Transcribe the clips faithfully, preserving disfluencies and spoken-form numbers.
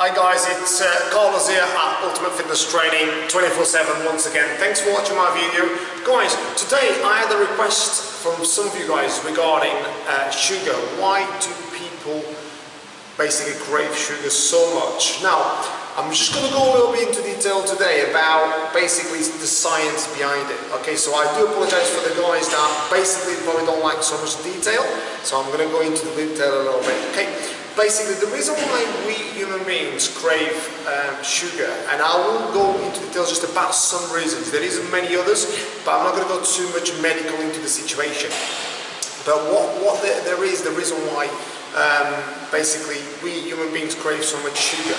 Hi guys, it's uh, Carlos here at Ultimate Fitness Training twenty-four seven once again. Thanks for watching my video. Guys, today I had a request from some of you guys regarding uh, sugar. Why do people basically crave sugar so much? Now, I'm just going to go a little bit into detail today about basically the science behind it. Okay, so I do apologize for the guys that basically probably don't like so much detail. So I'm going to go into the detail a little bit. Okay. Basically, the reason why we human beings crave um, sugar, and I will go into details just about some reasons. There isn't many others, but I'm not going to go too much medical into the situation. But what, what there, there is, the reason why um, basically we human beings crave so much sugar,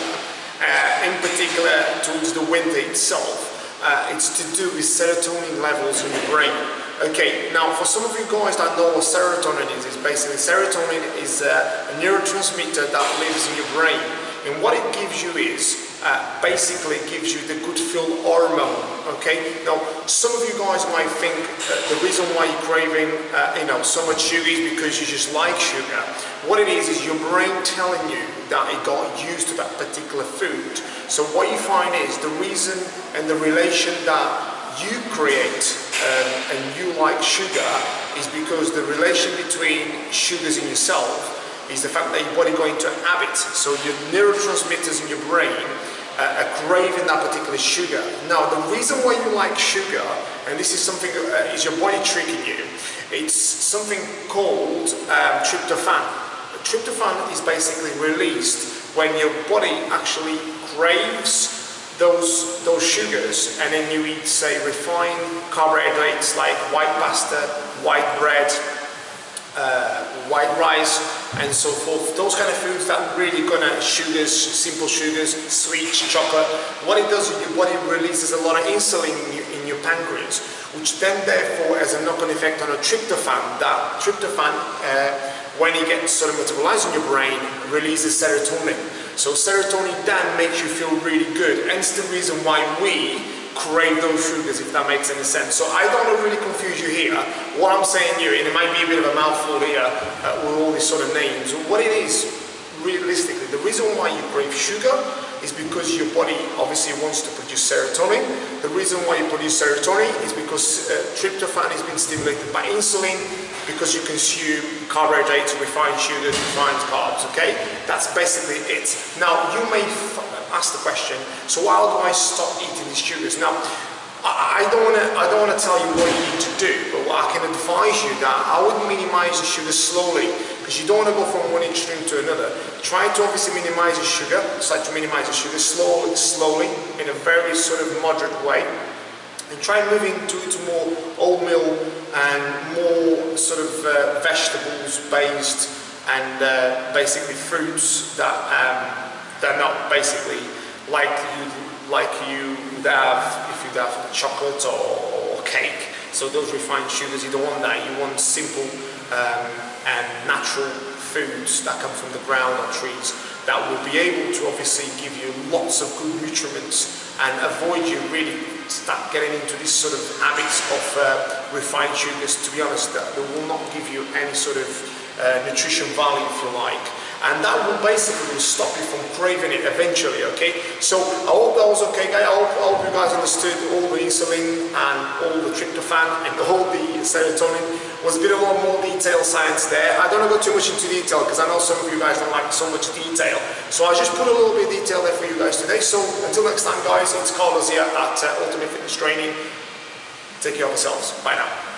uh, in particular towards the winter itself, uh, it's to do with serotonin levels in the brain. Okay, now for some of you guys that know what serotonin is, is basically serotonin is a, a neurotransmitter that lives in your brain, and what it gives you is uh, basically gives you the good feel hormone. Okay, now some of you guys might think that the reason why you're craving uh, you know so much sugar is because you just like sugar. What it is is your brain telling you that it got used to that particular food. So what you find is the reason and the relation that you create um, and you like sugar is because the relation between sugars in yourself is the fact that your body got into a habit. So your neurotransmitters in your brain uh, are craving that particular sugar. Now the reason why you like sugar, and this is something uh, is your body tricking you, it's something called um, tryptophan. Tryptophan is basically released when your body actually craves Those, those sugars, and then you eat, say, refined carbohydrates like white pasta, white bread, uh, white rice, and so forth. Those kind of foods that really gonna sugars, simple sugars, sweets, chocolate. What it does in your body releases a lot of insulin in your, in your pancreas, which then therefore has a knock-on effect on a tryptophan. That tryptophan, uh, when it gets sort of metabolized in your brain, releases serotonin. So serotonin then makes you feel really good, hence the reason why we crave those sugars, if that makes any sense. So I don't want to really confuse you here. What I'm saying here, and it might be a bit of a mouthful here uh, with all these sort of names, what it is, realistically, the reason why you crave sugar is because your body obviously wants to produce serotonin. The reason why you produce serotonin is because uh, tryptophan has been stimulated by insulin, because you consume carbohydrates, refined sugars, refined carbs, okay? That's basically it. Now, you may f ask the question, so how do I stop eating these sugars? Now, I, I don't wanna, I don't wanna tell you what you need to do, but what I can advise you that I would minimize the sugar slowly, because you don't wanna go from one extreme to another. Try to obviously minimize the sugar, so like to minimize the sugar slowly, slowly, in a very sort of moderate way, and try moving to it more oatmeal and more sort of uh, vegetables based and uh, basically fruits that um, they're not basically like you like you would have if you'd have chocolate or, or cake. So those refined sugars, you don't want that. You want simple um, and natural foods that come from the ground or trees that will be able to obviously give you lots of good nutrients and avoid you really start getting into these sort of habits of uh, refined sugars. To be honest, that they will not give you any sort of uh, nutrition value, if you like, and that will basically stop you from craving it eventually. Okay, so I hope that was okay, guys. I hope, I hope you guys understood all the insulin and all the tryptophan and all the serotonin. Was a bit of a lot more detailed science there. I don't want to go too much into detail because I know some of you guys don't like so much detail. So I just put a little bit of detail there for you guys today. So until next time, guys, it's Carlos here at uh, Ultimate Fitness Training. Take care of yourselves. Bye now.